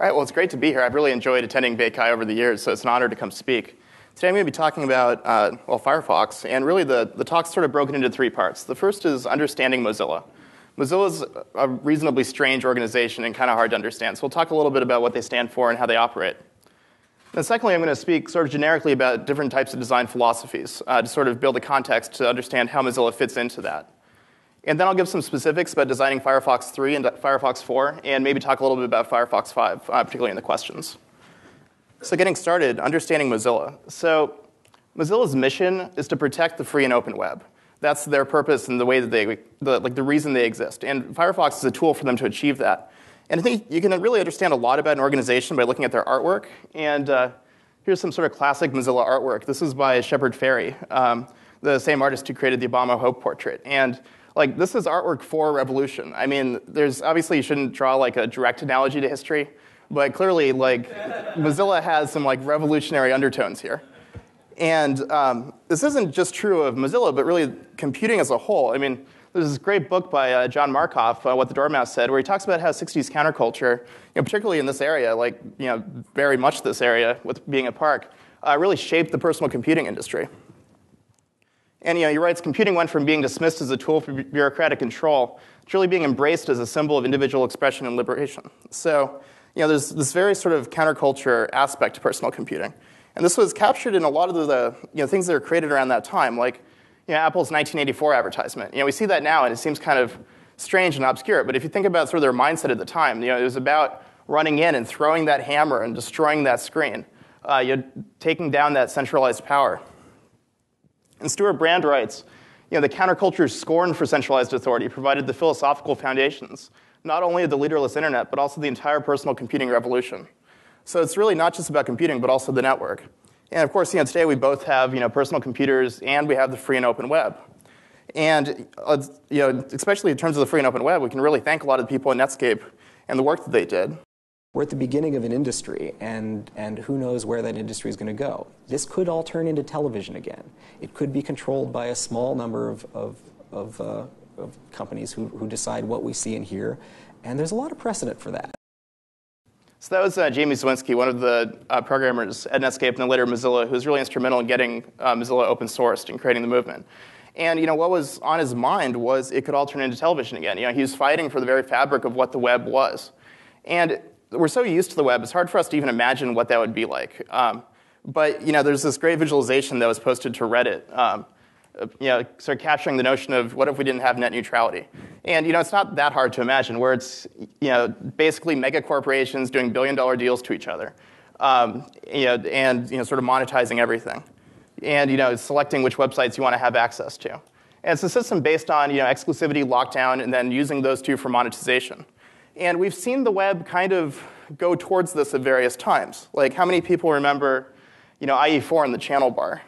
All right, well, it's great to be here. I've really enjoyed attending BayCHI over the years, so it's an honor to come speak. Today I'm going to be talking about, Firefox, and really the talk's sort of broken into three parts. The first is understanding Mozilla. Mozilla's a reasonably strange organization and kind of hard to understand, so we'll talk a little bit about what they stand for and how they operate. Then secondly, I'm going to speak sort of generically about different types of design philosophies to sort of build a context to understand how Mozilla fits into that. And then I'll give some specifics about designing Firefox 3 and Firefox 4, and maybe talk a little bit about Firefox 5, particularly in the questions. So getting started, understanding Mozilla. So Mozilla's mission is to protect the free and open web. That's their purpose and the way that the reason they exist. And Firefox is a tool for them to achieve that. And I think you can really understand a lot about an organization by looking at their artwork. And here's some sort of classic Mozilla artwork. This is by Shepard Fairey, the same artist who created the Obama Hope portrait. And like, this is artwork for revolution. I mean, there's obviously you shouldn't draw like a direct analogy to history, but clearly like Mozilla has some like revolutionary undertones here. And this isn't just true of Mozilla, but really computing as a whole. I mean, there's this great book by John Markoff, What the Dormouse Said, where he talks about how 60s counterculture, you know, particularly in this area, like you know, very much this area with being a park, really shaped the personal computing industry. And you know, he writes, computing went from being dismissed as a tool for bureaucratic control to really being embraced as a symbol of individual expression and liberation. So you know, there's this very sort of counterculture aspect to personal computing. And this was captured in a lot of the you know, things that were created around that time, like you know, Apple's 1984 advertisement. You know, we see that now, and it seems kind of strange and obscure. But if you think about sort of their mindset at the time, you know, it was about running in and throwing that hammer and destroying that screen, you know, taking down that centralized power. And Stuart Brand writes, you know, the counterculture's scorn for centralized authority provided the philosophical foundations, not only of the leaderless internet, but also the entire personal computing revolution. So it's really not just about computing, but also the network. And of course, you know, today we both have, you know, personal computers and we have the free and open web. And, you know, especially in terms of the free and open web, we can really thank a lot of the people in Netscape and the work that they did. We're at the beginning of an industry, and who knows where that industry is going to go. This could all turn into television again. It could be controlled by a small number of companies who decide what we see and hear, and there's a lot of precedent for that. So that was Jamie Zawinski, one of the programmers at Netscape and then later Mozilla, who was really instrumental in getting Mozilla open-sourced and creating the movement. And you know, what was on his mind was it could all turn into television again. You know, he was fighting for the very fabric of what the web was. And we're so used to the web, it's hard for us to even imagine what that would be like. But you know, there's this great visualization that was posted to Reddit, you know, sort of capturing the notion of what if we didn't have net neutrality. And you know, it's not that hard to imagine, where it's you know, basically mega corporations doing billion-dollar deals to each other, you know, and you know, sort of monetizing everything, and you know, selecting which websites you want to have access to. And it's a system based on you know, exclusivity, lockdown, and then using those two for monetization. And we've seen the web kind of go towards this at various times. Like, how many people remember, you know, IE4 in the channel bar?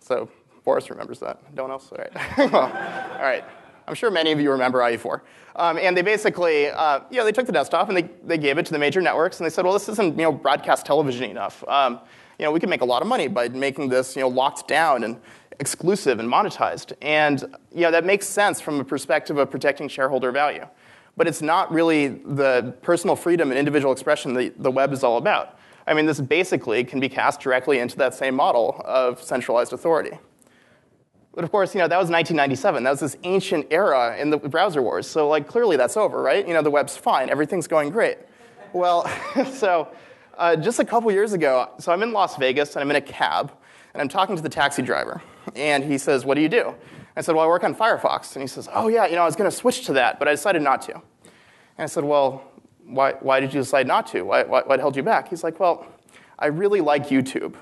So Boris remembers that. No one else? All right. Well, all right. I'm sure many of you remember IE4. And they basically, you know, they took the dust off and they gave it to the major networks. And they said, well, this isn't, you know, broadcast television enough. You know, we can make a lot of money by making this, you know, locked down and exclusive and monetized. And, you know, that makes sense from a perspective of protecting shareholder value. But it's not really the personal freedom and individual expression that the web is all about. I mean, this basically can be cast directly into that same model of centralized authority. But of course, you know, that was 1997. That was this ancient era in the browser wars. So like, clearly that's over, right? You know, the web's fine. Everything's going great. Well, so just a couple years ago, so I'm in Las Vegas, and I'm in a cab, and I'm talking to the taxi driver. And he says, what do you do? I said, well, I work on Firefox. And he says, oh, yeah, you know, I was going to switch to that, but I decided not to. And I said, well, why did you decide not to? What held you back? He's like, well, I really like YouTube,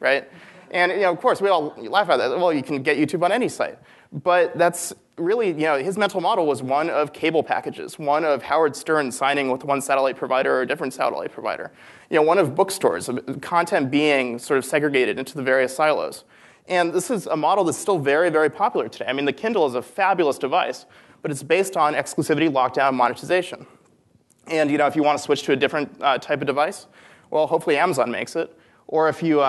right? And, you know, of course, we all laugh at that. Well, you can get YouTube on any site. But that's really, you know, his mental model was one of cable packages, one of Howard Stern signing with one satellite provider or a different satellite provider, you know, one of bookstores, content being sort of segregated into the various silos. And this is a model that's still very, very popular today. I mean, the Kindle is a fabulous device, but it's based on exclusivity, lockdown, monetization. And you know, if you want to switch to a different type of device, well, hopefully Amazon makes it. Or if you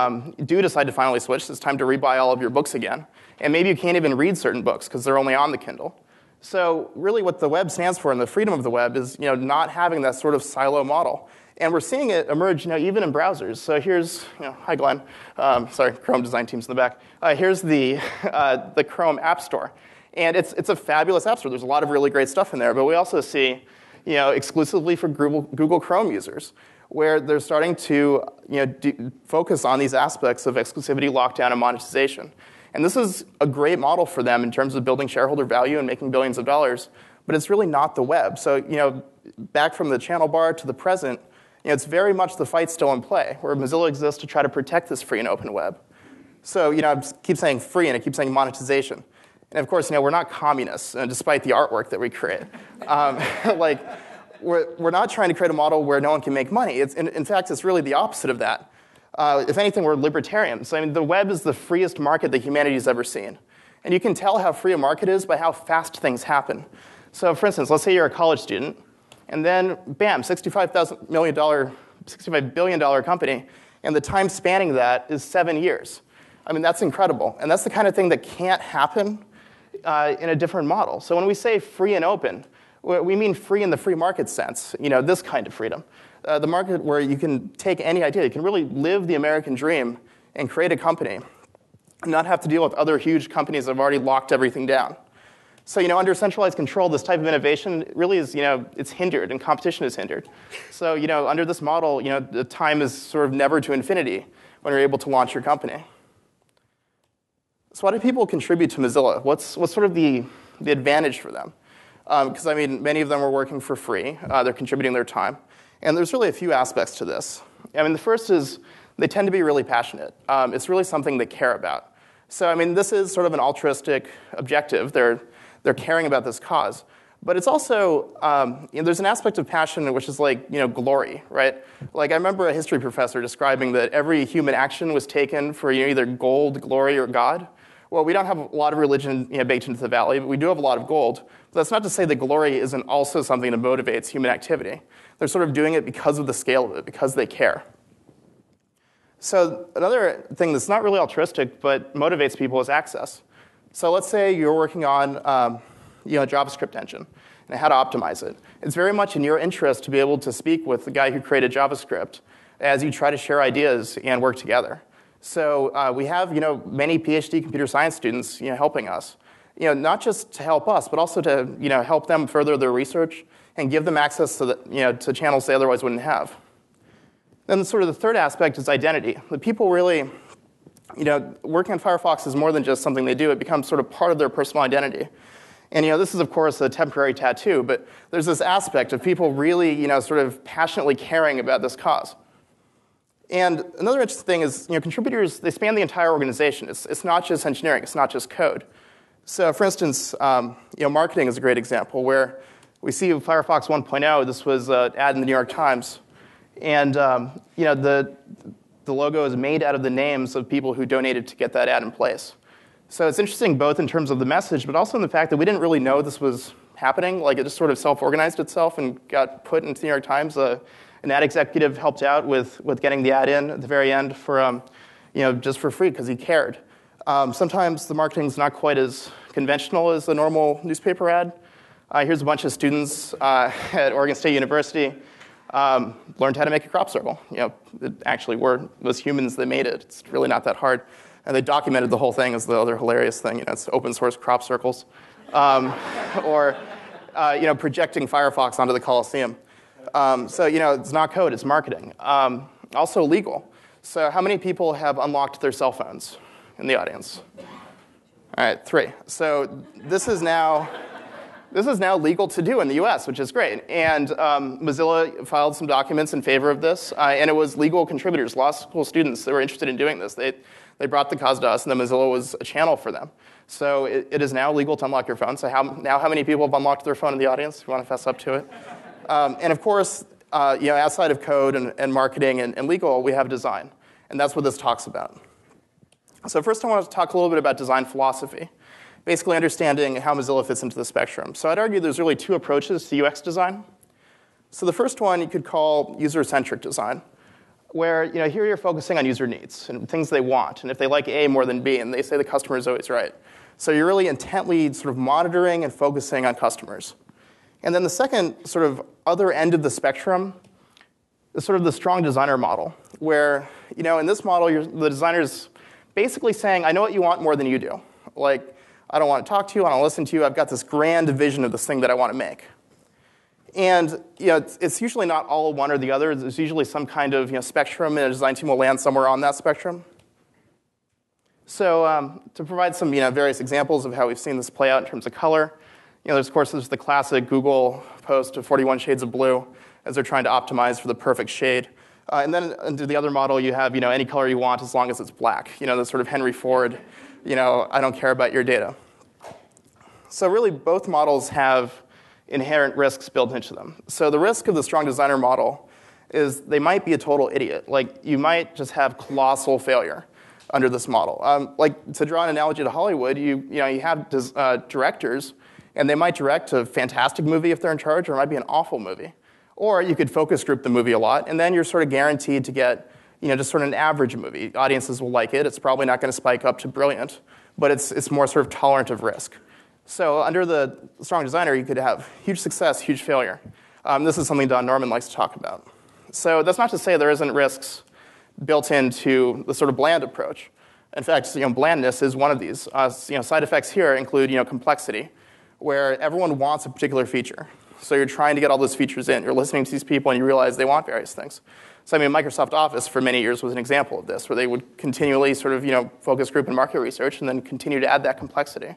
do decide to finally switch, it's time to rebuy all of your books again. And maybe you can't even read certain books because they're only on the Kindle. So really what the web stands for and the freedom of the web is, you know, not having that sort of silo model. And we're seeing it emerge, you know, even in browsers. So here's, you know, hi Glenn, sorry, Chrome design team's in the back. Here's the Chrome App Store. And it's a fabulous app store. There's a lot of really great stuff in there. But we also see, you know, exclusively for Google Chrome users, where they're starting to, you know, focus on these aspects of exclusivity, lockdown, and monetization. And this is a great model for them in terms of building shareholder value and making billions of dollars, but it's really not the web. So, you know, back from the channel bar to the present, you know, it's very much the fight still in play, where Mozilla exists to try to protect this free and open web. So, you know, I keep saying free and I keep saying monetization. And of course, you know, we're not communists, despite the artwork that we create. Like, we're not trying to create a model where no one can make money. It's, in fact, it's really the opposite of that. If anything, we're libertarians. So, I mean, the web is the freest market that humanity's ever seen. And you can tell how free a market is by how fast things happen. So, for instance, let's say you're a college student, and then, bam, $65 billion company, and the time spanning that is 7 years. I mean, that's incredible. And that's the kind of thing that can't happen in a different model. So when we say free and open, we mean free in the free market sense, you know, this kind of freedom. The market where you can take any idea. You can really live the American dream and create a company and not have to deal with other huge companies that have already locked everything down. So, you know, under centralized control, this type of innovation really is, you know, it's hindered and competition is hindered. So, you know, under this model, you know, the time is sort of never to infinity when you're able to launch your company. So why do people contribute to Mozilla? What's sort of the advantage for them? Because, I mean, many of them are working for free. They're contributing their time. And there's really a few aspects to this. I mean, the first is they tend to be really passionate. It's really something they care about. So, I mean, this is sort of an altruistic objective. They're caring about this cause. But it's also, you know, there's an aspect of passion which is like, you know, glory, right? Like I remember a history professor describing that every human action was taken for, you know, either gold, glory, or God. Well, we don't have a lot of religion, you know, baked into the valley, but we do have a lot of gold. But that's not to say that glory isn't also something that motivates human activity. They're sort of doing it because of the scale of it, because they care. So another thing that's not really altruistic but motivates people is access. So let's say you're working on you know, a JavaScript engine and how to optimize it. It's very much in your interest to be able to speak with the guy who created JavaScript as you try to share ideas and work together. So we have, you know, many PhD computer science students, you know, helping us, you know, not just to help us, but also to, you know, help them further their research and give them access to, you know, to channels they otherwise wouldn't have. Then sort of the third aspect is identity. The people really, you know, working on Firefox is more than just something they do. It becomes sort of part of their personal identity. And, you know, this is, of course, a temporary tattoo, but there's this aspect of people really, you know, sort of passionately caring about this cause. And another interesting thing is, you know, contributors, they span the entire organization. It's not just engineering. It's not just code. So, for instance, you know, marketing is a great example where we see Firefox 1.0. This was an ad in the New York Times. And, you know, the logo is made out of the names of people who donated to get that ad in place. So it's interesting both in terms of the message, but also in the fact that we didn't really know this was happening. Like, it just sort of self-organized itself and got put into the New York Times. An ad executive helped out with getting the ad in at the very end for, you know, just for free because he cared. Sometimes the marketing's not quite as conventional as a normal newspaper ad. Here's a bunch of students at Oregon State University learned how to make a crop circle. You know, it actually was humans that made it. It's really not that hard. And they documented the whole thing as the other hilarious thing. You know, it's open source crop circles. Or you know, projecting Firefox onto the Coliseum. So you know, it's not code, it's marketing. Also legal. So how many people have unlocked their cell phones in the audience? All right, 3. So this is now legal to do in the US, which is great. And Mozilla filed some documents in favor of this. And it was legal contributors, law school students that were interested in doing this. They brought the cause to us, and then Mozilla was a channel for them. So it is now legal to unlock your phone. So how many people have unlocked their phone in the audience? If you want to fess up to it. And of course, you know, outside of code and marketing and legal, we have design. And that's what this talks about. So first I want to talk a little bit about design philosophy, basically understanding how Mozilla fits into the spectrum. So I'd argue there's really 2 approaches to UX design. So the first one you could call user-centric design, where, you know, here you're focusing on user needs and things they want, and if they like A more than B, and they say the customer is always right. So you're really intently sort of monitoring and focusing on customers. And then the second sort of other end of the spectrum is sort of the strong designer model, where in this model, the designer's basically saying, I know what you want more than you do. Like, I don't want to talk to you, I don't want to listen to you, I've got this grand vision of this thing that I want to make. And it's usually not all one or the other. There's usually some kind of spectrum, and a design team will land somewhere on that spectrum. So to provide some various examples of how we've seen this play out in terms of color, there's, of course, the classic Google post of 41 shades of blue as they're trying to optimize for the perfect shade. And then into the other model, you have any color you want as long as it's black. The sort of Henry Ford, I don't care about your data. So really, both models have inherent risks built into them. So the risk of the strong designer model is they might be a total idiot. Like, you might just have colossal failure under this model. Like, to draw an analogy to Hollywood, you have directors, and they might direct a fantastic movie if they're in charge, or it might be an awful movie. Or you could focus group the movie a lot, and then you're sort of guaranteed to get just sort of an average movie. Audiences will like it. It's probably not going to spike up to brilliant, but it's more sort of tolerant of risk. So under the strong designer, you could have huge success, huge failure. This is something Don Norman likes to talk about. So that's not to say there isn't risks built into the sort of bland approach. In fact, blandness is one of these. Side effects here include complexity, where everyone wants a particular feature. So you're trying to get all those features in. You're listening to these people, and you realize they want various things. So Microsoft Office for many years was an example of this, where they would continually sort of focus group and market research, and then continue to add that complexity.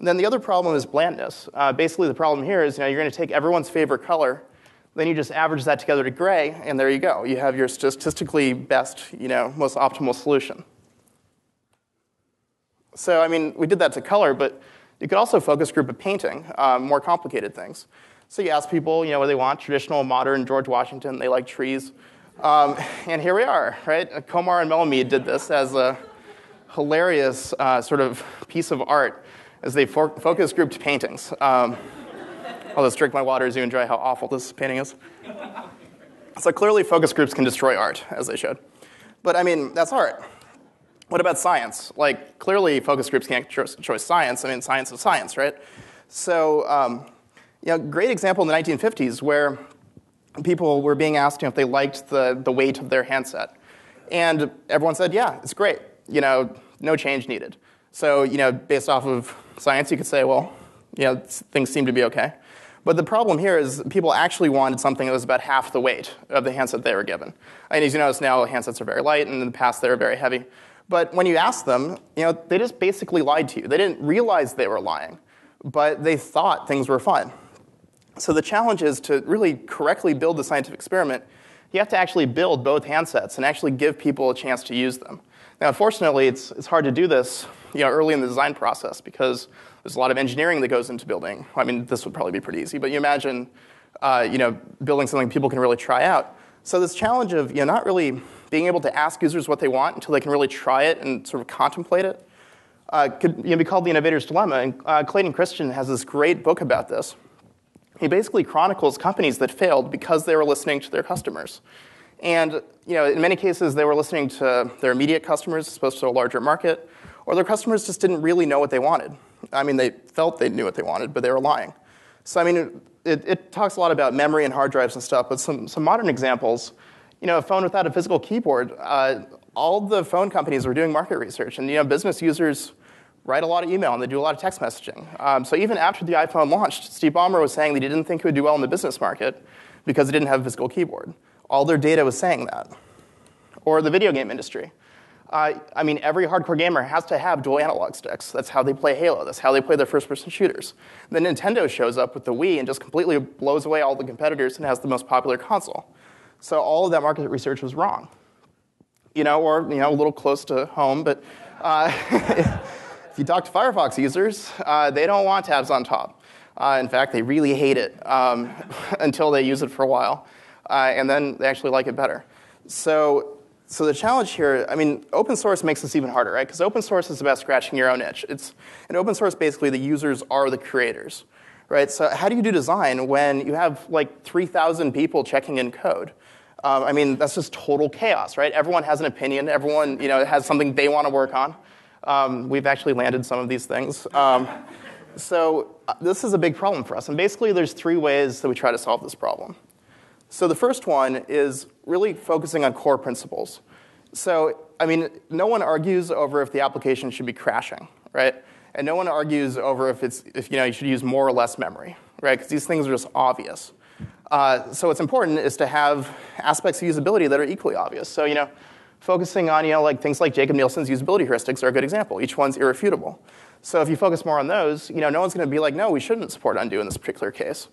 And then the other problem is blandness. Basically, the problem here is you're going to take everyone's favorite color, then you just average that together to gray, and there you go. You have your statistically best, most optimal solution. So we did that to color, but you could also focus group a painting, more complicated things. So you ask people, what they want, traditional, modern, George Washington. They like trees, and here we are, right? Komar and Melamy did this as a hilarious sort of piece of art, as they focus grouped paintings. I'll just drink my water as you enjoy how awful this painting is. So clearly, focus groups can destroy art, as they showed. But that's art. What about science? Like, clearly, focus groups can't destroy science. Science is science, right? So, great example in the 1950s where people were being asked if they liked the weight of their handset, and everyone said, yeah, it's great. No change needed. So, based off of science, you could say, well, things seem to be OK. But the problem here is people actually wanted something that was about half the weight of the handset they were given. And as you notice now, handsets are very light, and in the past, they were very heavy. But when you ask them, they just basically lied to you. They didn't realize they were lying, but they thought things were fun. So the challenge is to really correctly build the scientific experiment. You have to actually build both handsets and actually give people a chance to use them. Now, unfortunately, it's hard to do this early in the design process because there's a lot of engineering that goes into building. This would probably be pretty easy, but you imagine building something people can really try out. So this challenge of not really being able to ask users what they want until they can really try it and sort of contemplate it could be called the innovator's dilemma. And Clayton Christian has this great book about this. He basically chronicles companies that failed because they were listening to their customers. And in many cases, they were listening to their immediate customers as opposed to a larger market, or their customers just didn't really know what they wanted. They felt they knew what they wanted, but they were lying. So it talks a lot about memory and hard drives and stuff, but some modern examples, a phone without a physical keyboard, all the phone companies were doing market research, and business users write a lot of email, and they do a lot of text messaging. So even after the iPhone launched, Steve Ballmer was saying that he didn't think it would do well in the business market because it didn't have a physical keyboard. All their data was saying that. Or the video game industry. Every hardcore gamer has to have dual analog sticks. That's how they play Halo. That's how they play their first-person shooters. Then Nintendo shows up with the Wii and just completely blows away all the competitors and has the most popular console. So all of that market research was wrong. A little close to home, but if you talk to Firefox users, they don't want tabs on top. In fact, they really hate it until they use it for a while. And then they actually like it better. So the challenge here, open source makes this even harder, right? Because open source is about scratching your own itch. In open source, basically, the users are the creators, right? So how do you do design when you have like 3,000 people checking in code? That's just total chaos, right? Everyone has an opinion. Everyone has something they want to work on. We've actually landed some of these things. So this is a big problem for us. And basically, there's three ways that we try to solve this problem. So the first one is really focusing on core principles. So, I mean, no one argues over if the application should be crashing, right? And no one argues over if you should use more or less memory, right? Because these things are just obvious. So what's important is to have aspects of usability that are equally obvious. So, focusing on things like Jacob Nielsen's usability heuristics are a good example. Each one's irrefutable. So if you focus more on those, no one's going to be like, no, we shouldn't support undo in this particular case.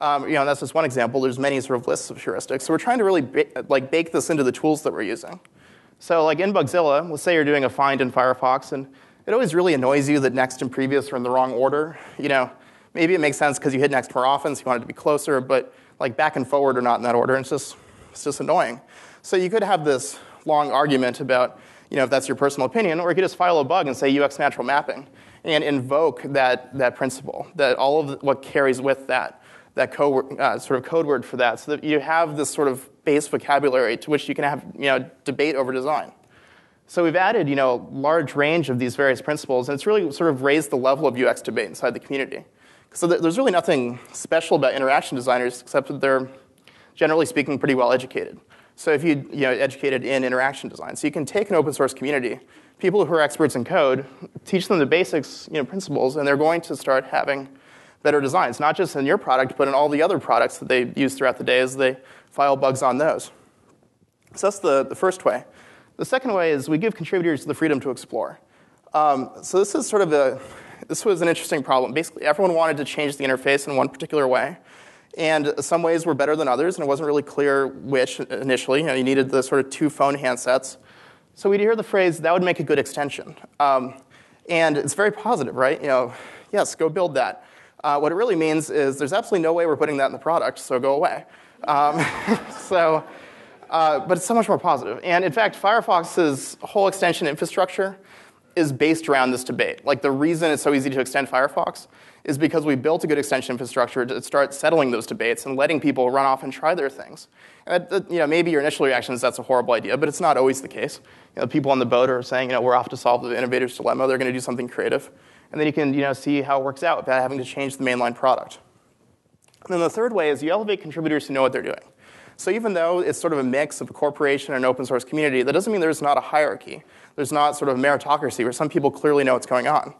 And that's just one example. There's many sort of lists of heuristics. So we're trying to really bake this into the tools that we're using. So in Bugzilla, let's say you're doing a find in Firefox, and it always really annoys you that next and previous are in the wrong order. Maybe it makes sense because you hit next more often, so you want it to be closer, but back and forward are not in that order, and it's just annoying. So you could have this long argument about if that's your personal opinion, or you could just file a bug and say UX natural mapping and invoke that principle, that all of what carries with that sort of code word for that, so that you have this sort of base vocabulary to which you can have debate over design. So we've added a large range of these various principles, and it's really sort of raised the level of UX debate inside the community. So there's really nothing special about interaction designers except that they're, generally speaking, pretty well educated. So if you educated in interaction design, so you can take an open source community, people who are experts in code, teach them the basics, principles, and they're going to start having better designs, not just in your product, but in all the other products that they use throughout the day as they file bugs on those. So that's the first way. The second way is we give contributors the freedom to explore. So this is sort of this was an interesting problem. Basically, everyone wanted to change the interface in one particular way. And some ways were better than others, and it wasn't really clear which initially. You needed the sort of two phone handsets. So we'd hear the phrase, that would make a good extension. And it's very positive, right? Yes, go build that. What it really means is there's absolutely no way we're putting that in the product, so go away. But it's so much more positive. And in fact, Firefox's whole extension infrastructure is based around this debate. The reason it's so easy to extend Firefox is because we built a good extension infrastructure to start settling those debates and letting people run off and try their things. And maybe your initial reaction is that's a horrible idea, but it's not always the case. People on the boat are saying, we're off to solve the innovator's dilemma. They're going to do something creative. And then you can see how it works out without having to change the mainline product. And then the third way is you elevate contributors who know what they're doing. So even though it's sort of a mix of a corporation and an open source community, that doesn't mean there's not a hierarchy. There's not sort of a meritocracy where some people clearly know what's going on.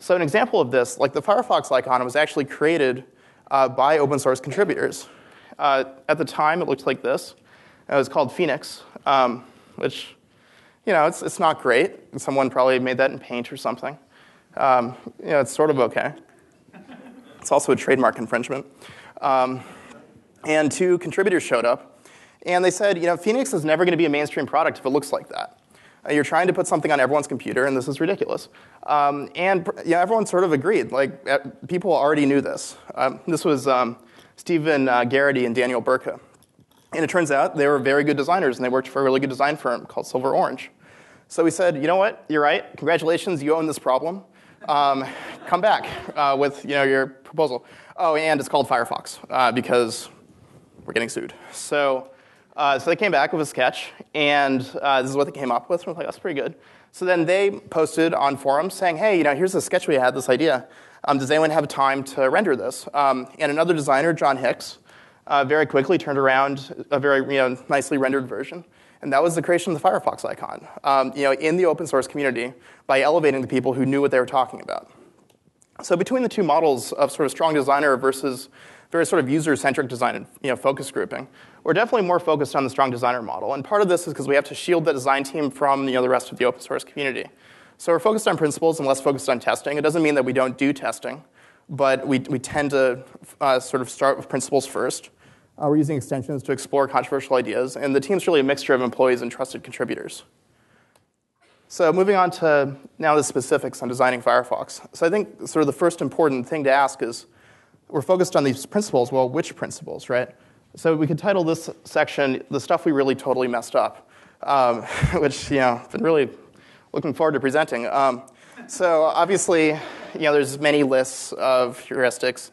So an example of this, the Firefox icon was actually created by open source contributors. At the time, it looked like this. It was called Phoenix, which, it's not great. Someone probably made that in Paint or something. It's sort of OK. It's also a trademark infringement. And two contributors showed up. And they said, Phoenix is never going to be a mainstream product if it looks like that. You're trying to put something on everyone's computer, and this is ridiculous. Everyone sort of agreed. People already knew this. This was Stephen Garrity and Daniel Burka. And it turns out they were very good designers, and they worked for a really good design firm called Silver Orange. So we said, you know what? You're right. Congratulations. You own this problem. Come back with your proposal. Oh, and it's called Firefox because we're getting sued. So they came back with a sketch, and this is what they came up with. And we're like, that's pretty good. So then they posted on forums saying, hey, here's the sketch we had, this idea. Does anyone have time to render this? And another designer, John Hicks, very quickly turned around a very nicely rendered version. And that was the creation of the Firefox icon in the open source community by elevating the people who knew what they were talking about. So between the two models of sort of strong designer versus very sort of user-centric design and focus grouping, we're definitely more focused on the strong designer model. And part of this is because we have to shield the design team from the rest of the open source community. So we're focused on principles and less focused on testing. It doesn't mean that we don't do testing, but we tend to sort of start with principles first. We're using extensions to explore controversial ideas. And the team's really a mixture of employees and trusted contributors. So moving on to now the specifics on designing Firefox. So I think sort of the first important thing to ask is, we're focused on these principles. Well, which principles, right? So we could title this section, The Stuff We Really Totally Messed Up, which I've been really looking forward to presenting. So obviously, there's many lists of heuristics,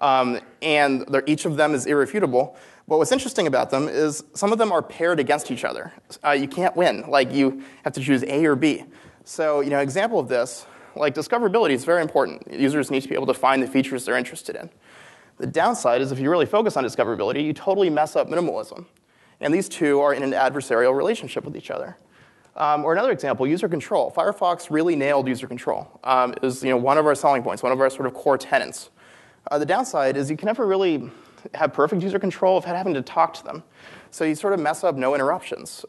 and each of them is irrefutable. But what's interesting about them is some of them are paired against each other. You can't win. You have to choose A or B. So, you know, example of this, like discoverability is very important. Users need to be able to find the features they're interested in. The downside is if you really focus on discoverability, you totally mess up minimalism. And these two are in an adversarial relationship with each other. Or another example, user control. Firefox really nailed user control. It was, you know, one of our selling points, one of our sort of core tenets. The downside is you can never really have perfect user control without having to talk to them. So you sort of mess up no interruptions.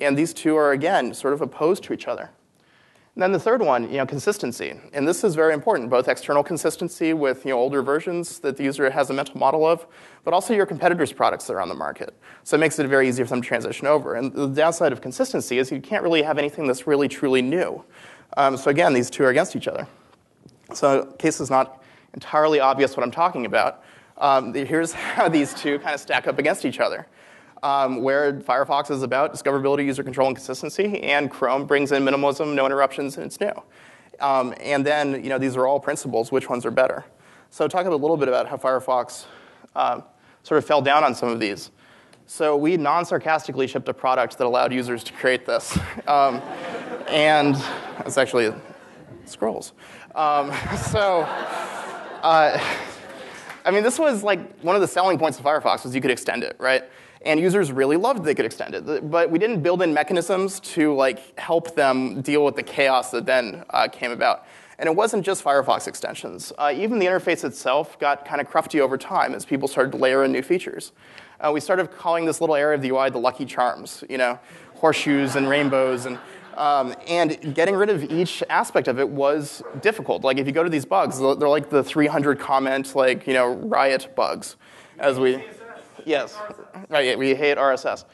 And these two are, again, sort of opposed to each other. And then the third one, you know, consistency. And this is very important, both external consistency with, you know, older versions that the user has a mental model of, but also your competitors' products that are on the market. So it makes it very easy for them to transition over. And the downside of consistency is you can't really have anything that's really truly new. So again, these two are against each other. So in case it's not entirely obvious what I'm talking about, here's how these two kind of stack up against each other. Where Firefox is about discoverability, user control, and consistency, and Chrome brings in minimalism, no interruptions, and it's new. And then, you know, these are all principles. Which ones are better? So talk a little bit about how Firefox sort of fell down on some of these. So we non-sarcastically shipped a product that allowed users to create this. And it's actually scrolls. I mean, this was like one of the selling points of Firefox was you could extend it, right? And users really loved that they could extend it. But we didn't build in mechanisms to like help them deal with the chaos that then came about. And it wasn't just Firefox extensions. Even the interface itself got kind of crufty over time as people started to layer in new features. We started calling this little area of the UI the Lucky Charms, you know, horseshoes and rainbows. And getting rid of each aspect of it was difficult. Like if you go to these bugs, they're like the 300 comment, like, you know, riot bugs. As we... Yes, right, we hate RSS.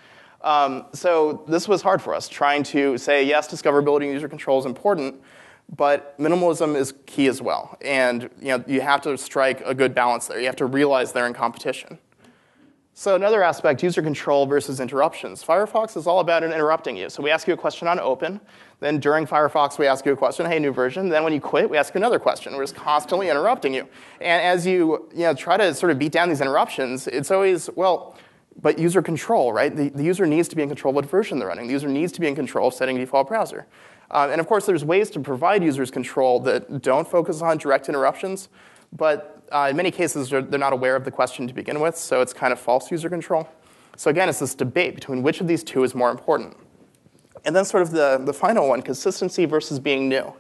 So this was hard for us, trying to say, yes, discoverability and user control is important, but minimalism is key as well. And you know, you have to strike a good balance there. You have to realize they're in competition. So another aspect, user control versus interruptions. Firefox is all about interrupting you. So we ask you a question on open. Then during Firefox, we ask you a question, hey, new version. Then when you quit, we ask you another question. We're just constantly interrupting you. And as you try to sort of beat down these interruptions, it's always, well, but user control, right? The user needs to be in control of what version they're running. The user needs to be in control of setting a default browser. And of course, there's ways to provide users control that don't focus on direct interruptions, but in many cases, they're not aware of the question to begin with, so it's kind of false user control. So again, it's this debate between which of these two is more important. And then sort of the final one, consistency versus being new.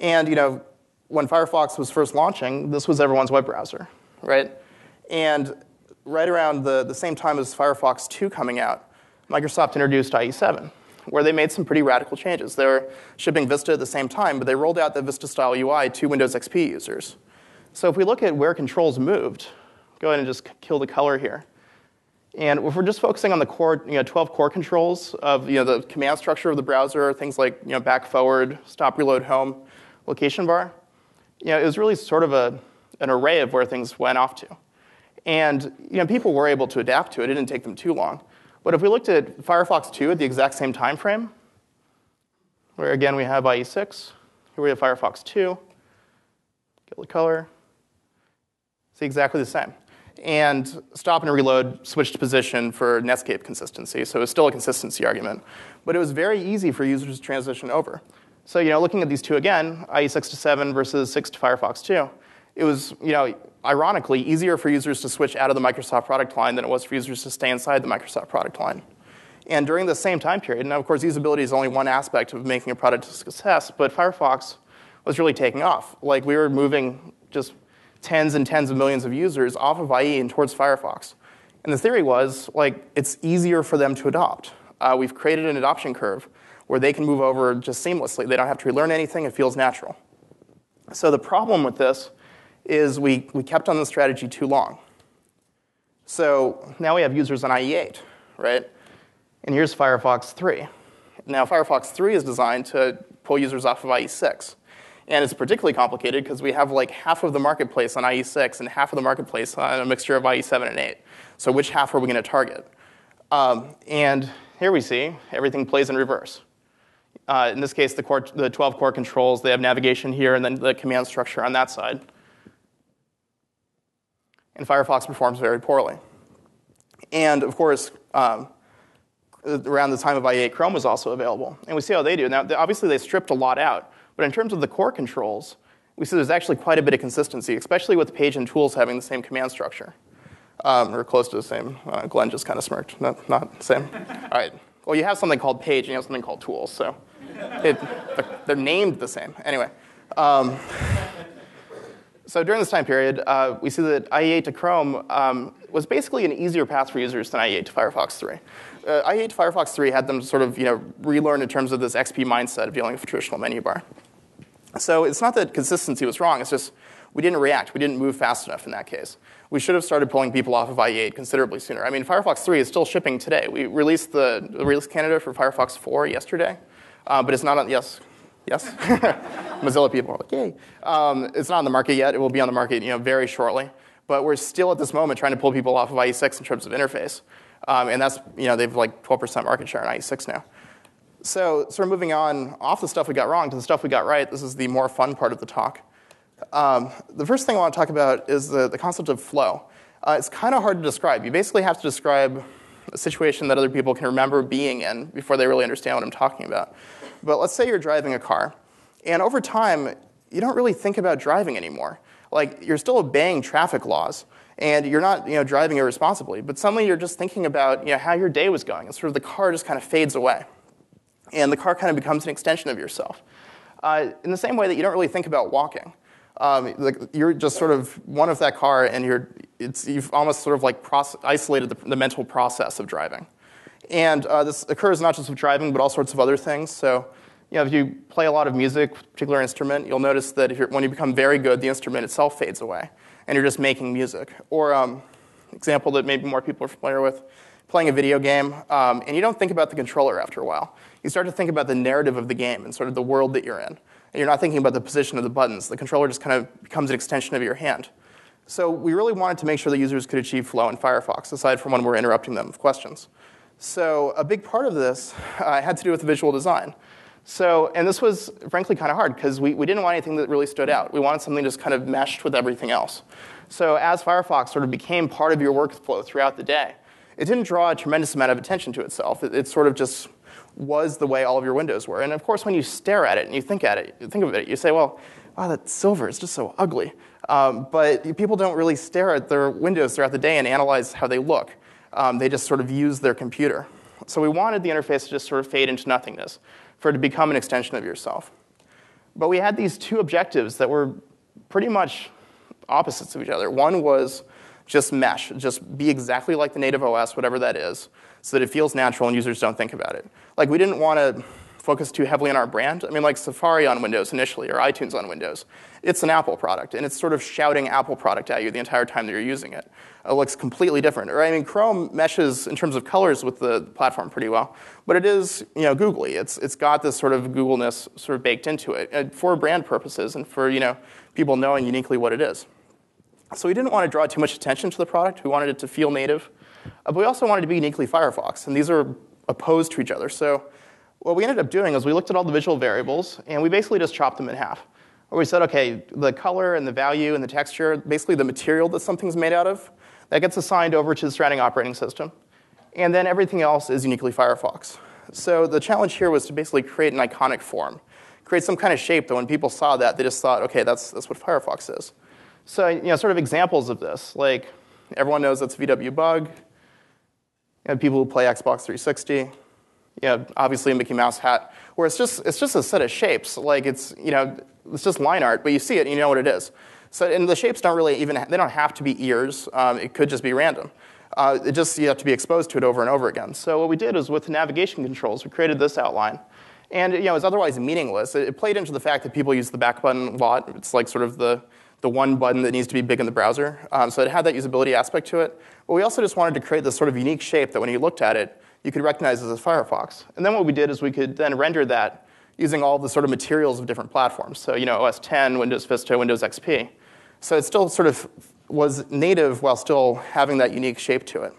And you know, when Firefox was first launching, this was everyone's web browser, right? And right around the same time as Firefox 2 coming out, Microsoft introduced IE7, where they made some pretty radical changes. They were shipping Vista at the same time, but they rolled out the Vista-style UI to Windows XP users. So if we look at where controls moved, go ahead and just kill the color here. And if we're just focusing on the core, you know, 12 core controls of, you know, the command structure of the browser, things like, you know, back, forward, stop, reload, home, location bar, you know, it was really sort of an array of where things went off to. And you know, people were able to adapt to it. It didn't take them too long. But if we looked at Firefox 2 at the exact same time frame, where again we have IE6, here we have Firefox 2, kill the color. It's exactly the same. And stop and reload switched position for Netscape consistency, so it was still a consistency argument. But it was very easy for users to transition over. So you know, looking at these two again, IE6 to 7 versus 6 to Firefox 2, it was, you know, ironically easier for users to switch out of the Microsoft product line than it was for users to stay inside the Microsoft product line. And during the same time period, now of course usability is only one aspect of making a product a success, but Firefox was really taking off. Like we were moving just tens and tens of millions of users off of IE and towards Firefox. And the theory was, like, it's easier for them to adopt. We've created an adoption curve where they can move over just seamlessly. They don't have to relearn anything. It feels natural. So the problem with this is we kept on this strategy too long. So now we have users on IE8, right? And here's Firefox 3. Now Firefox 3 is designed to pull users off of IE6. And it's particularly complicated because we have like half of the marketplace on IE6 and half of the marketplace on a mixture of IE7 and 8. So which half are we going to target? And here we see everything plays in reverse. In this case, the 12 core controls, they have navigation here and then the command structure on that side. And Firefox performs very poorly. And of course, around the time of IE8, Chrome was also available. And we see how they do. Now, obviously, they stripped a lot out. But in terms of the core controls, we see there's actually quite a bit of consistency, especially with page and tools having the same command structure, or close to the same. Glenn just kind of smirked. No, not the same. All right. Well, you have something called page, and you have something called tools. So they're named the same. Anyway. So during this time period, we see that IE8 to Chrome was basically an easier path for users than IE8 to Firefox 3. IE8 to Firefox 3 had them sort of relearn in terms of this XP mindset of dealing with a traditional menu bar. So it's not that consistency was wrong. It's just we didn't react. We didn't move fast enough in that case. We should have started pulling people off of IE8 considerably sooner. I mean, Firefox 3 is still shipping today. We released the release candidate for Firefox 4 yesterday, but it's not on, yes? Yes? Mozilla people are like, yay. It's not on the market yet. It will be on the market very shortly. But we're still at this moment trying to pull people off of IE6 in terms of interface. And that's, they've like 12% market share in IE6 now. So sort of moving on off the stuff we got wrong to the stuff we got right, this is the more fun part of the talk. The first thing I want to talk about is the concept of flow. It's kind of hard to describe. You basically have to describe a situation that other people can remember being in before they really understand what I'm talking about. But let's say you're driving a car. And over time, you don't really think about driving anymore. Like, you're still obeying traffic laws. And you're not driving irresponsibly. But suddenly, you're just thinking about how your day was going. And sort of the car just kind of fades away. And the car kind of becomes an extension of yourself. In the same way that you don't really think about walking. You're just sort of one of that car, and you've almost sort of like isolated the mental process of driving. And this occurs not just with driving, but all sorts of other things. So if you play a lot of music, particular instrument, you'll notice that when you become very good, the instrument itself fades away, and you're just making music. Or example that maybe more people are familiar with, playing a video game, and you don't think about the controller after a while. You start to think about the narrative of the game and sort of the world that you're in. And you're not thinking about the position of the buttons. The controller just kind of becomes an extension of your hand. So we really wanted to make sure that users could achieve flow in Firefox, aside from when we're interrupting them with questions. So a big part of this had to do with visual design. So, and this was, frankly, kind of hard, because we didn't want anything that really stood out. We wanted something just kind of meshed with everything else. So as Firefox sort of became part of your workflow throughout the day, it didn't draw a tremendous amount of attention to itself. It sort of just was the way all of your windows were. And of course, when you stare at it and you think of it, you say, well, wow, that silver is just so ugly. But people don't really stare at their windows throughout the day and analyze how they look. They just sort of use their computer. So we wanted the interface to just sort of fade into nothingness, for it to become an extension of yourself. But we had these two objectives that were pretty much opposites of each other. One was just mesh, just be exactly like the native OS, whatever that is, so that it feels natural and users don't think about it. Like, we didn't want to focus too heavily on our brand. I mean, like Safari on Windows initially, or iTunes on Windows. It's an Apple product, and it's sort of shouting Apple product at you the entire time that you're using it. It looks completely different. Or, I mean, Chrome meshes in terms of colors with the platform pretty well, but it is googly. It's got this sort of Googleness sort of baked into it, and for brand purposes and for people knowing uniquely what it is. So we didn't want to draw too much attention to the product. We wanted it to feel native. But we also wanted to be uniquely Firefox, and these are opposed to each other. So what we ended up doing is we looked at all the visual variables, and we basically just chopped them in half. Or we said, OK, the color and the value and the texture, basically the material that something's made out of, that gets assigned over to the surrounding operating system. And then everything else is uniquely Firefox. So the challenge here was to basically create an iconic form, create some kind of shape that when people saw that, they just thought, OK, that's what Firefox is. So sort of examples of this, like everyone knows that's VW Bug. People who play Xbox 360. Obviously a Mickey Mouse hat, where it's just a set of shapes. Like it's just line art, but you see it, and you know what it is. So and the shapes don't really even they don't have to be ears. It could just be random. It just you have to be exposed to it over and over again. So what we did is with the navigation controls, we created this outline. And it's otherwise meaningless. It played into the fact that people use the back button a lot. It's like sort of the one button that needs to be big in the browser. So it had that usability aspect to it. But we also just wanted to create this sort of unique shape that when you looked at it, you could recognize it as Firefox. And then what we did is we could then render that using all the sort of materials of different platforms. So OS X, Windows Vista, Windows XP. So it still sort of was native while still having that unique shape to it.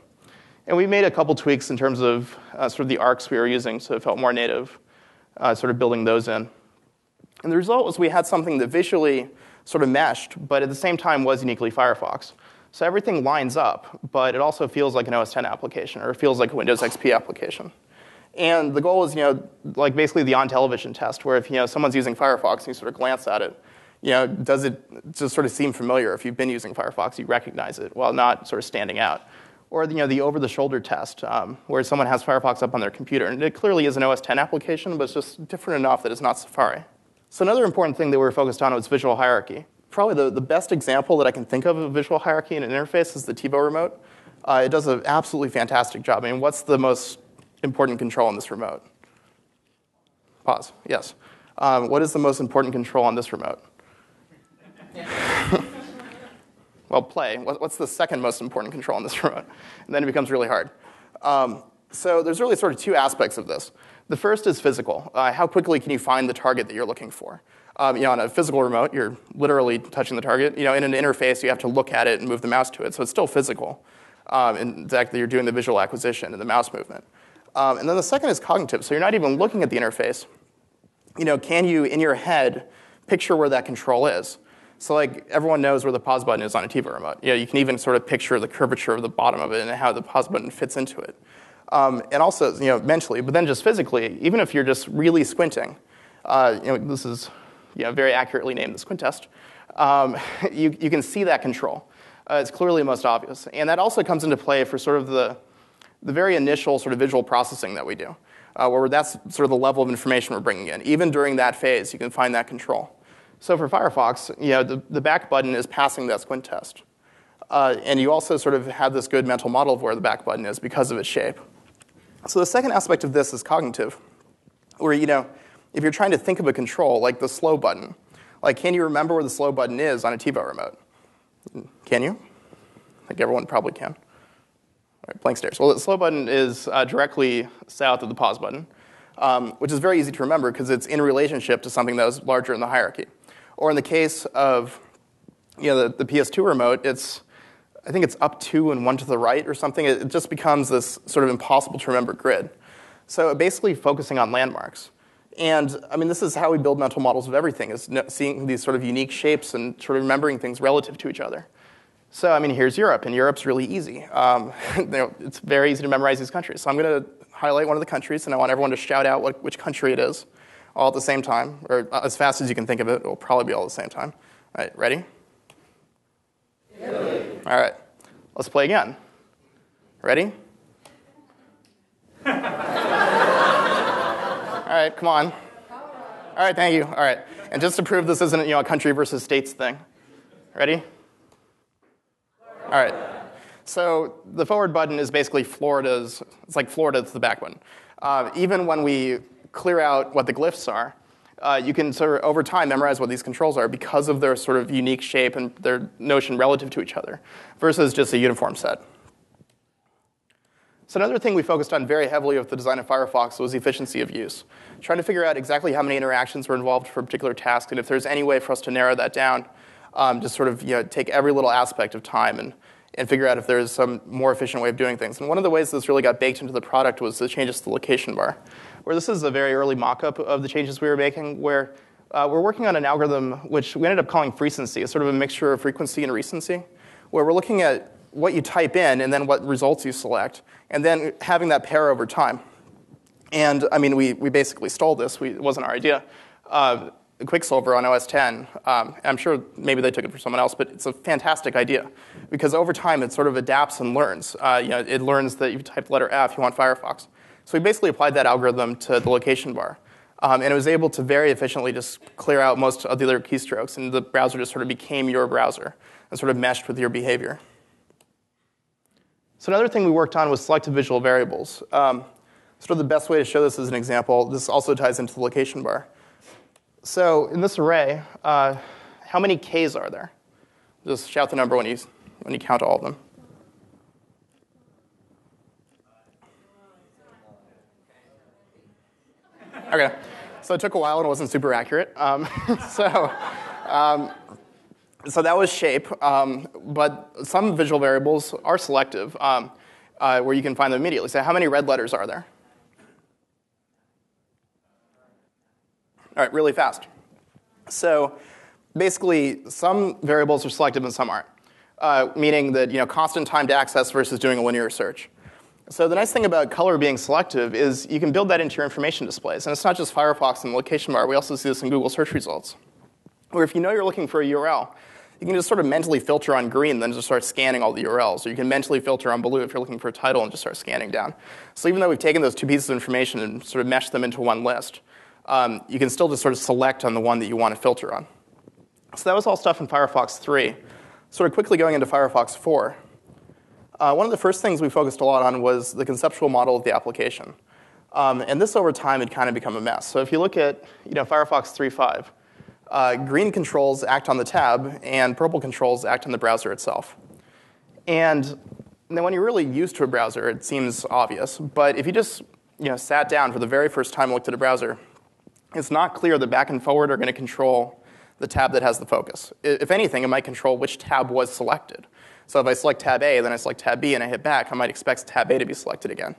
And we made a couple tweaks in terms of sort of the arcs we were using, so it felt more native, sort of building those in. And the result was we had something that visually sort of meshed, but at the same time was uniquely Firefox. So everything lines up, but it also feels like an OS X application, or it feels like a Windows XP application. And the goal is, like basically the on-television test, where if someone's using Firefox and you sort of glance at it, does it just sort of seem familiar? If you've been using Firefox, you recognize it while not sort of standing out. Or the over-the-shoulder test, where someone has Firefox up on their computer, and it clearly is an OS X application, but it's just different enough that it's not Safari. So another important thing that we were focused on was visual hierarchy. Probably the best example that I can think of visual hierarchy in an interface is the TiVo remote. It does an absolutely fantastic job. I mean, what's the most important control on this remote? Pause. Yes. What is the most important control on this remote? Well, play. What's the second most important control on this remote? And then it becomes really hard. So there's really sort of two aspects of this. The first is physical. How quickly can you find the target that you're looking for? On a physical remote, you're literally touching the target. In an interface, you have to look at it and move the mouse to it. So it's still physical. In fact, you're doing the visual acquisition and the mouse movement. And then the second is cognitive. So you're not even looking at the interface. Can you, in your head, picture where that control is? So like everyone knows where the pause button is on a TiVo remote. You can even sort of picture the curvature of the bottom of it and how the pause button fits into it. And also, mentally, but then just physically, even if you're just really squinting, this is very accurately named the squint test. You can see that control. It's clearly most obvious. And that also comes into play for sort of the very initial sort of visual processing that we do, where that's sort of the level of information we're bringing in. Even during that phase, you can find that control. So for Firefox, the back button is passing that squint test. And you also sort of have this good mental model of where the back button is because of its shape. So the second aspect of this is cognitive, where, if you're trying to think of a control, like the slow button, like can you remember where the slow button is on a TiVo remote? Can you? I think everyone probably can. Right, blank stares. Well, the slow button is directly south of the pause button, which is very easy to remember because it's in relationship to something that is larger in the hierarchy. Or in the case of the PS2 remote, I think it's up 2 and 1 to the right or something. It just becomes this sort of impossible to remember grid. So basically focusing on landmarks. And I mean, this is how we build mental models of everything, is seeing these sort of unique shapes and sort of remembering things relative to each other. So, I mean, here's Europe, and Europe's really easy. It's very easy to memorize these countries. So I'm going to highlight one of the countries, and I want everyone to shout out which country it is all at the same time, or as fast as you can think of it. It'll probably be all at the same time. All right, ready? Italy. All right, let's play again. Ready? All right, come on. All right, thank you. All right, and just to prove this isn't a country versus states thing. Ready? All right, so the forward button is basically Florida's, it's like Florida's the back button. Even when we clear out what the glyphs are, you can sort of over time memorize what these controls are because of their sort of unique shape and their notion relative to each other versus just a uniform set. So another thing we focused on very heavily with the design of Firefox was efficiency of use, trying to figure out exactly how many interactions were involved for a particular task and if there's any way for us to narrow that down. Just sort of take every little aspect of time and figure out if there's some more efficient way of doing things. And one of the ways this really got baked into the product was the changes to the location bar, where this is a very early mock-up of the changes we were making, where we're working on an algorithm which we ended up calling frecency. It's sort of a mixture of frequency and recency, where we're looking at what you type in and then what results you select, and then having that pair over time. And I mean, we basically stole this. It wasn't our idea. Quicksilver on OS X. I'm sure maybe they took it from someone else, but it's a fantastic idea because over time it sort of adapts and learns. It learns that you typed letter F, you want Firefox. So we basically applied that algorithm to the location bar, and it was able to very efficiently just clear out most of the other keystrokes, and the browser just sort of became your browser and sort of meshed with your behavior. So another thing we worked on was selective visual variables. Sort of the best way to show this as an example, this also ties into the location bar. So in this array, how many Ks are there? Just shout the number when you count all of them. OK. So it took a while and it wasn't super accurate. So that was shape. But some visual variables are selective, where you can find them immediately. So how many red letters are there? All right, really fast. So basically, some variables are selective and some aren't, meaning that constant time to access versus doing a linear search. So the nice thing about color being selective is you can build that into your information displays. And it's not just Firefox and the location bar. We also see this in Google search results, where if you know you're looking for a URL, you can just sort of mentally filter on green, then just start scanning all the URLs. Or you can mentally filter on blue if you're looking for a title and just start scanning down. So even though we've taken those two pieces of information and sort of meshed them into one list, you can still just sort of select on the one that you want to filter on. So that was all stuff in Firefox 3. Sort of quickly going into Firefox 4. One of the first things we focused a lot on was the conceptual model of the application. And this over time had kind of become a mess. So if you look at Firefox 3.5, green controls act on the tab, and purple controls act on the browser itself. And then when you're really used to a browser, it seems obvious. But if you just sat down for the very first time and looked at a browser, it's not clear that back and forward are going to control the tab that has the focus. If anything, it might control which tab was selected. So if I select tab A, then I select tab B, and I hit back, I might expect tab A to be selected again.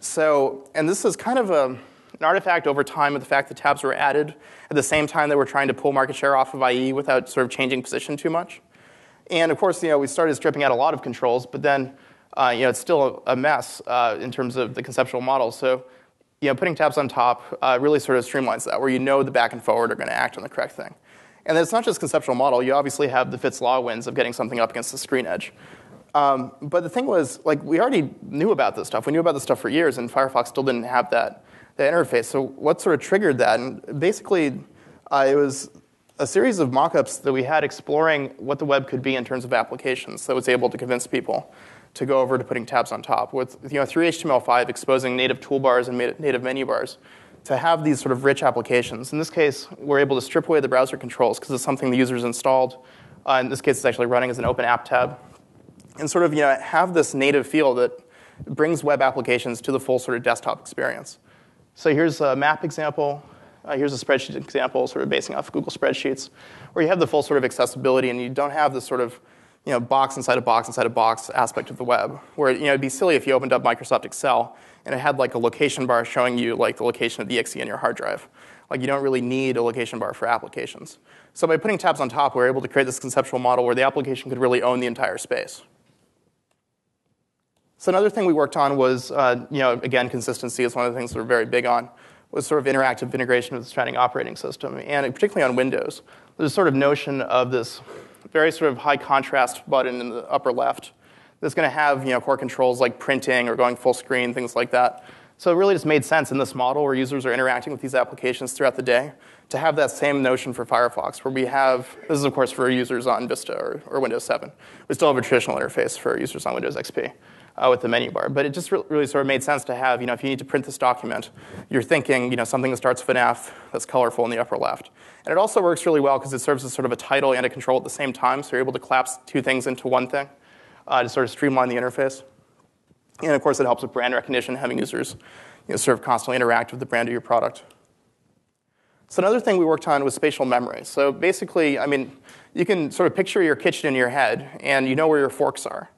So, and this is kind of an artifact over time of the fact that tabs were added at the same time that we're trying to pull market share off of IE without sort of changing position too much. And of course, we started stripping out a lot of controls, but then it's still a mess in terms of the conceptual model. So putting tabs on top really sort of streamlines that, where the back and forward are going to act on the correct thing. And then it's not just conceptual model. You obviously have the Fitts law wins of getting something up against the screen edge. But the thing was, we already knew about this stuff. We knew about this stuff for years, and Firefox still didn't have that interface. So what sort of triggered that? And basically, it was a series of mock-ups that we had exploring what the web could be in terms of applications that was able to convince people to go over to putting tabs on top. With through HTML5 exposing native toolbars and native menu bars to have these sort of rich applications. In this case, we're able to strip away the browser controls because it's something the user's installed. In this case, it's actually running as an open app tab. And sort of have this native feel that brings web applications to the full sort of desktop experience. So here's a map example. Here's a spreadsheet example, sort of basing off Google spreadsheets, where you have the full sort of accessibility and you don't have this sort of box inside a box inside a box aspect of the web, where it'd be silly if you opened up Microsoft Excel and it had like a location bar showing you like the location of the exe in your hard drive. Like you don't really need a location bar for applications. So by putting tabs on top, we were able to create this conceptual model where the application could really own the entire space. So another thing we worked on was, again, consistency is one of the things we're very big on, was sort of interactive integration with the trending operating system, and particularly on Windows. There's a sort of notion of this very sort of high contrast button in the upper left that's going to have core controls like printing or going full screen, things like that. So it really just made sense in this model where users are interacting with these applications throughout the day to have that same notion for Firefox, where we have, this is of course for users on Vista or Windows 7. We still have a traditional interface for users on Windows XP. With the menu bar. But it just really sort of made sense to have, if you need to print this document, you're thinking, something that starts with an F that's colorful in the upper left. And it also works really well because it serves as sort of a title and a control at the same time, so you're able to collapse two things into one thing to sort of streamline the interface. And of course, it helps with brand recognition, having users sort of constantly interact with the brand of your product. So another thing we worked on was spatial memory. So basically, you can sort of picture your kitchen in your head, and you know where your forks are.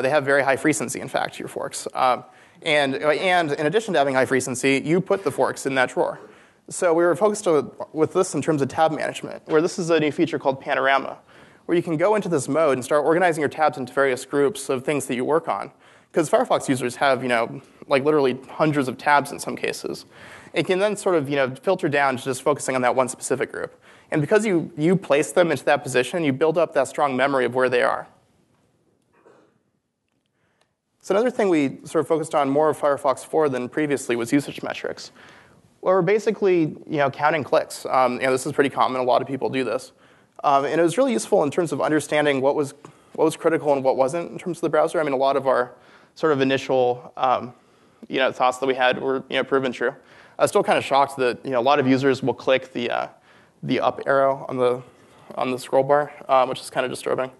They have very high frequency, in fact, your forks. And in addition to having high frequency, you put the forks in that drawer. So we were focused with this in terms of tab management, where this is a new feature called Panorama, where you can go into this mode and start organizing your tabs into various groups of things that you work on. Because Firefox users have, like literally hundreds of tabs in some cases. It can then sort of, filter down to just focusing on that one specific group. And because you place them into that position, you build up that strong memory of where they are. So another thing we sort of focused on more of Firefox 4 than previously was usage metrics, where we're basically counting clicks. This is pretty common. A lot of people do this. And it was really useful in terms of understanding what was critical and what wasn't in terms of the browser. A lot of our sort of initial thoughts that we had were proven true. I was still kind of shocked that a lot of users will click the up arrow on the scroll bar, which is kind of disturbing,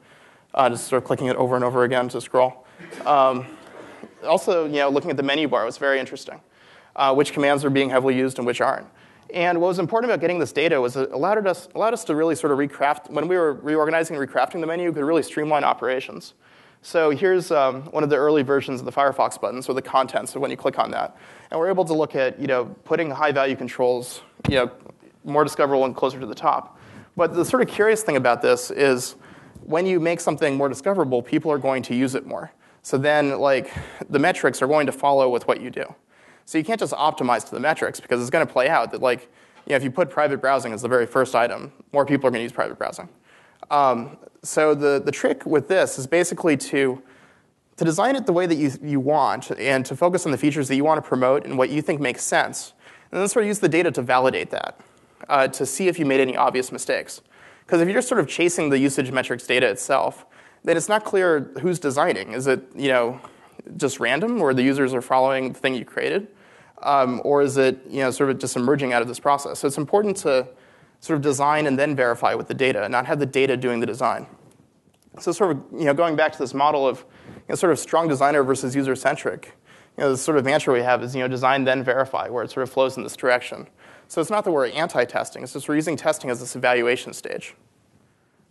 just sort of clicking it over and over again to scroll. Also, looking at the menu bar was very interesting, which commands are being heavily used and which aren't. And what was important about getting this data was it allowed us to really sort of recraft. When we were reorganizing and recrafting the menu, we could really streamline operations. So here's one of the early versions of the Firefox buttons, or the contents of when you click on that. And we're able to look at putting high-value controls more discoverable and closer to the top. But the sort of curious thing about this is when you make something more discoverable, people are going to use it more. So then like the metrics are going to follow with what you do. So you can't just optimize to the metrics because it's going to play out that like, you know, if you put private browsing as the very first item, more people are going to use private browsing. So the trick with this is basically to design it the way that you want and to focus on the features that you want to promote and what you think makes sense. And then sort of use the data to validate that, to see if you made any obvious mistakes. Because if you're just sort of chasing the usage metrics data itself, then it's not clear who's designing. Is it, you know, just random where the users are following the thing you created? Or is it, you know, sort of just emerging out of this process? So it's important to sort of design and then verify with the data, and not have the data doing the design. So sort of, you know, going back to this model of, you know, sort of strong designer versus user-centric, you know, the sort of mantra we have is, you know, design then verify, where it sort of flows in this direction. So it's not that we're anti-testing, it's just we're using testing as this evaluation stage.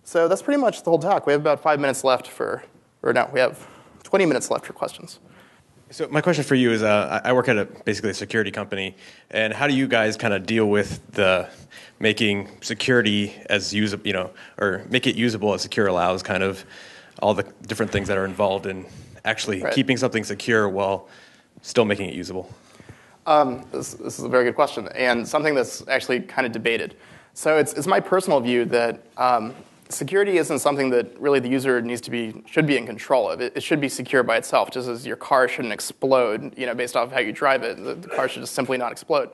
So that's pretty much the whole talk. We have about 5 minutes left for, or no, we have 20 minutes left for questions. So my question for you is, I work at basically a security company, and how do you guys kind of deal with the making security as usable, you know, or make it usable as secure allows, kind of all the different things that are involved in actually keeping something secure while still making it usable? This is a very good question, and something that's actually kind of debated. So it's my personal view that security isn't something that really the user should be in control of. It should be secure by itself, just as your car shouldn't explode, you know, based off of how you drive it. The car should just simply not explode.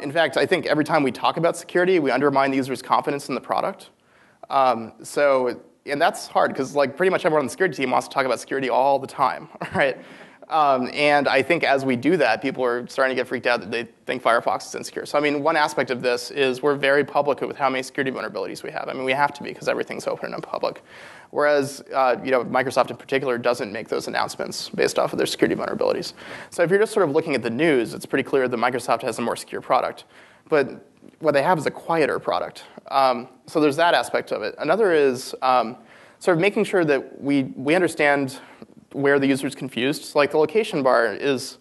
In fact, I think every time we talk about security, we undermine the user's confidence in the product. And that's hard, because like pretty much everyone on the security team wants to talk about security all the time, right? And I think as we do that, people are starting to get freaked out that they think Firefox is insecure. So I mean, one aspect of this is we're very public with how many security vulnerabilities we have. I mean, we have to be, because everything's open and public. Whereas you know, Microsoft in particular doesn't make those announcements based off of their security vulnerabilities. So if you're just sort of looking at the news, it's pretty clear that Microsoft has a more secure product. But what they have is a quieter product. So there's that aspect of it. Another is sort of making sure that we understand where the user's confused. Like the location bar is,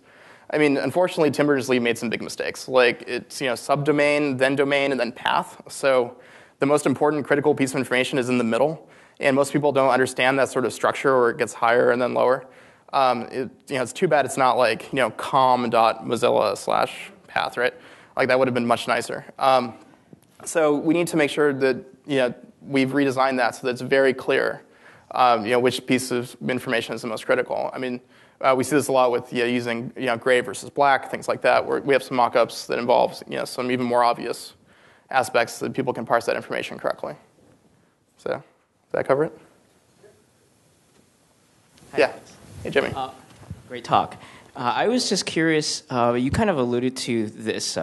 I mean, unfortunately, Tim Berners-Lee made some big mistakes. Like it's, you know, subdomain, then domain, and then path. So the most important critical piece of information is in the middle. And most people don't understand that sort of structure where it gets higher and then lower. You know, it's too bad it's not like, you know, com.mozilla/path, right? Like that would have been much nicer. So we need to make sure that, you know, we've redesigned that so that it's very clear you know, which piece of information is the most critical. I mean, we see this a lot with using gray versus black, things like that, where we have some mock-ups that involve some even more obvious aspects that people can parse that information correctly. So, does that cover it? Hi. Yeah. Hey, Jimmy. Great talk. I was just curious, you kind of alluded to this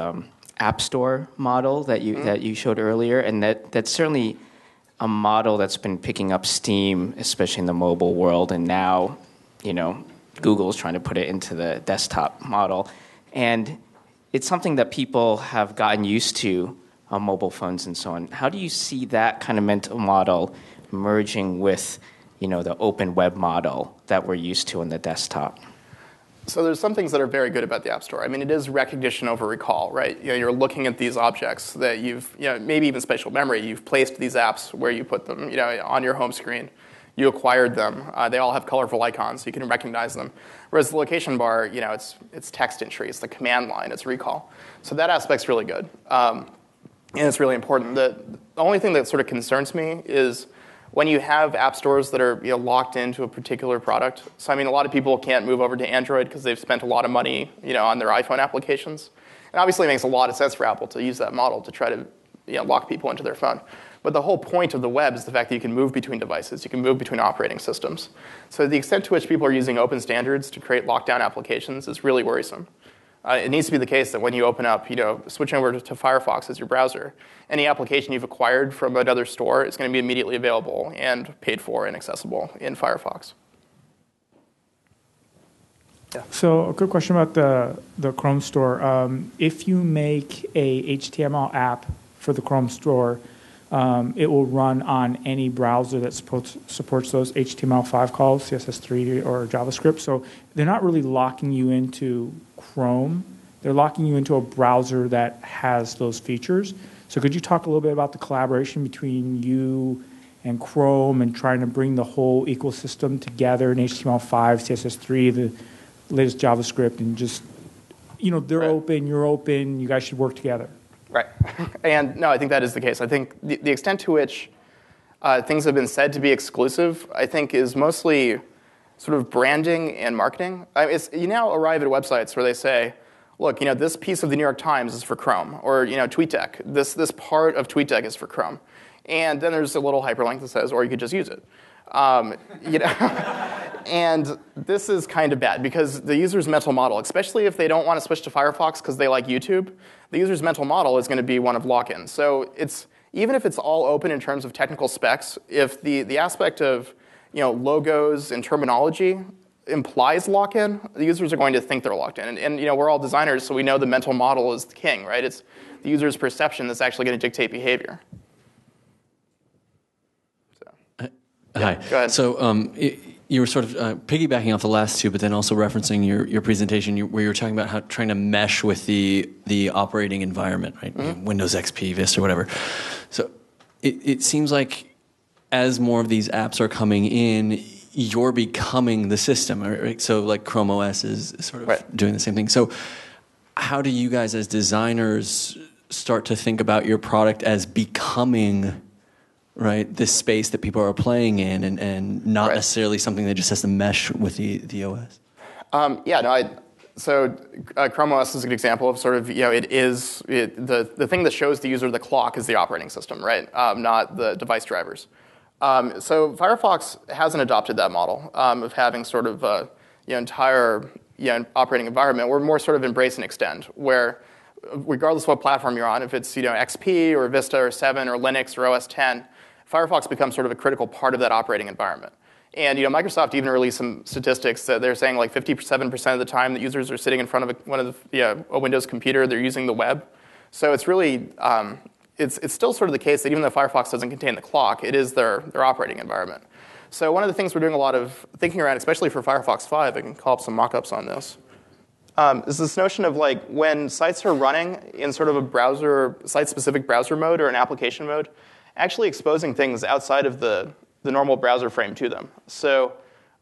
app store model that you, that you showed earlier, and that's certainly a model that's been picking up steam, especially in the mobile world, and now, you know, Google's trying to put it into the desktop model. And it's something that people have gotten used to on mobile phones and so on. How do you see that kind of mental model merging with, you know, the open web model that we're used to on the desktop? So there's some things that are very good about the App Store. I mean, it is recognition over recall, right? You know, you're looking at these objects that you've, you know, maybe even spatial memory. You've placed these apps where you put them, you know, on your home screen. You acquired them. They all have colorful icons, so you can recognize them. Whereas the location bar, you know, it's text entry. It's the command line. It's recall. So that aspect's really good, and it's really important. The only thing that sort of concerns me is when you have app stores that are, you know, locked into a particular product. So I mean, a lot of people can't move over to Android because they've spent a lot of money, you know, on their iPhone applications. And obviously it makes a lot of sense for Apple to use that model to try to, you know, lock people into their phone. But the whole point of the web is the fact that you can move between devices, you can move between operating systems. So the extent to which people are using open standards to create lockdown applications is really worrisome. It needs to be the case that when you open up, you know, switching over to Firefox as your browser, any application you've acquired from another store is going to be immediately available and paid for and accessible in Firefox. Yeah. So a quick question about the Chrome store. If you make a HTML app for the Chrome store, it will run on any browser that supports those HTML5 calls, CSS3 or JavaScript. So they're not really locking you into Chrome. They're locking you into a browser that has those features. So could you talk a little bit about the collaboration between you and Chrome and trying to bring the whole ecosystem together in HTML5, CSS3, the latest JavaScript, and just, you know, they're open, you're open, you guys should work together. Right. And no, I think that is the case. I think the extent to which things have been said to be exclusive, I think, is mostly sort of branding and marketing. I mean, you now arrive at websites where they say, look, you know, this piece of the New York Times is for Chrome, or, you know, TweetDeck. This part of TweetDeck is for Chrome. And then there's a little hyperlink that says, or you could just use it. You know, and this is kind of bad because the user's mental model, especially if they don't want to switch to Firefox because they like YouTube, the user's mental model is going to be one of lock-in. So it's, even if it's all open in terms of technical specs, if the aspect of, you know, logos and terminology implies lock-in, the users are going to think they're locked in. And you know, we're all designers, so we know the mental model is the king, right? It's the user's perception that's actually going to dictate behavior. Hi. Go ahead. So you were sort of piggybacking off the last two, but then also referencing your presentation where you were talking about how trying to mesh with the operating environment, right? Mm-hmm. Windows XP, Vista, whatever. So it seems like as more of these apps are coming in, you're becoming the system, right? So like Chrome OS is sort of doing the same thing. So how do you guys as designers start to think about your product as becoming, right, this space that people are playing in and not necessarily something that just has to mesh with the OS? Chrome OS is an example of sort of, you know, the thing that shows the user the clock is the operating system, right, not the device drivers. So Firefox hasn't adopted that model of having sort of a, you know, entire, you know, operating environment. We're more sort of embrace and extend where regardless of what platform you're on, if it's, you know, XP or Vista or 7 or Linux or OS X, Firefox becomes sort of a critical part of that operating environment. And, you know, Microsoft even released some statistics that they're saying like 57% of the time that users are sitting in front of a Windows computer, they're using the web. So it's really, it's still sort of the case that even though Firefox doesn't contain the clock, it is their operating environment. So one of the things we're doing a lot of thinking around, especially for Firefox 5, I can call up some mock-ups on this, is this notion of like when sites are running in sort of a browser, site-specific browser mode or an application mode, actually exposing things outside of the normal browser frame to them. So,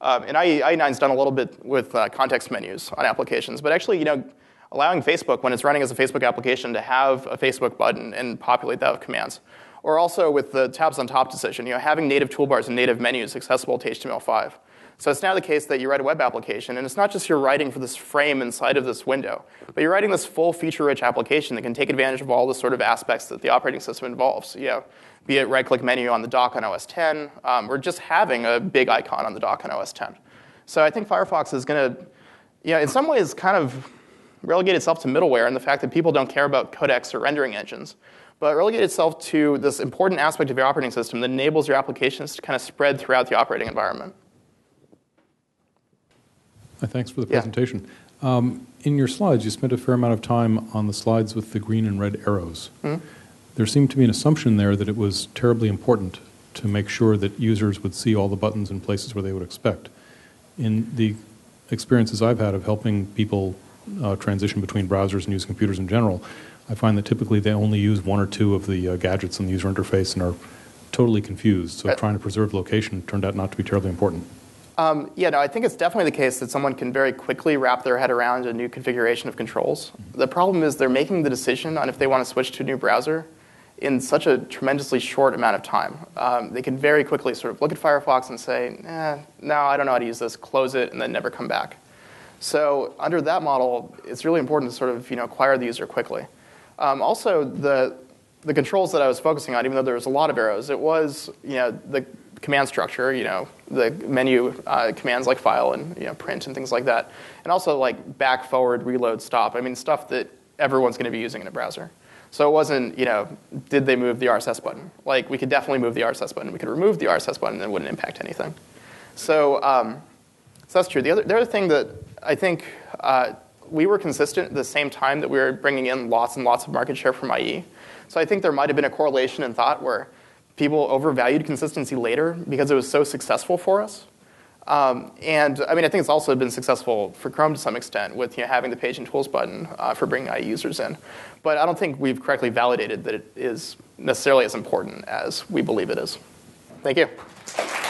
and IE9's done a little bit with context menus on applications, but actually, you know, allowing Facebook, when it's running as a Facebook application, to have a Facebook button and populate that with commands. Or also with the tabs on top decision, you know, having native toolbars and native menus accessible to HTML5. So it's now the case that you write a web application, and it's not just you're writing for this frame inside of this window, but you're writing this full feature-rich application that can take advantage of all the sort of aspects that the operating system involves, you know, be it right-click menu on the dock on OS X, or just having a big icon on the dock on OS X. So I think Firefox is going to, you know, in some ways kind of relegate itself to middleware and the fact that people don't care about codecs or rendering engines, but relegate itself to this important aspect of your operating system that enables your applications to kind of spread throughout the operating environment. Thanks for the presentation. Yeah. In your slides, you spent a fair amount of time on the slides with the green and red arrows. Mm-hmm. There seemed to be an assumption there that it was terribly important to make sure that users would see all the buttons in places where they would expect. In the experiences I've had of helping people transition between browsers and use computers in general, I find that typically they only use one or two of the gadgets in the user interface and are totally confused. So trying to preserve location turned out not to be terribly important. Yeah, no, I think it's definitely the case that someone can very quickly wrap their head around a new configuration of controls. The problem is they're making the decision on if they want to switch to a new browser in such a tremendously short amount of time. They can very quickly sort of look at Firefox and say, no, I don't know how to use this, close it, and then never come back. So under that model, it's really important to sort of, you know, acquire the user quickly. Also, the controls that I was focusing on, even though there was a lot of arrows, it was, you know, the command structure, you know, the menu commands like file and, you know, print and things like that. And also like back, forward, reload, stop. I mean, stuff that everyone's going to be using in a browser. So it wasn't, you know, did they move the RSS button? Like, we could definitely move the RSS button. We could remove the RSS button and it wouldn't impact anything. So, so that's true. The other thing that I think we were consistent at the same time that we were bringing in lots and lots of market share from IE. So I think there might have been a correlation in thought where people overvalued consistency later because it was so successful for us. And I mean, I think it's also been successful for Chrome to some extent with, you know, having the page and tools button for bringing IE users in. But I don't think we've correctly validated that it is necessarily as important as we believe it is. Thank you.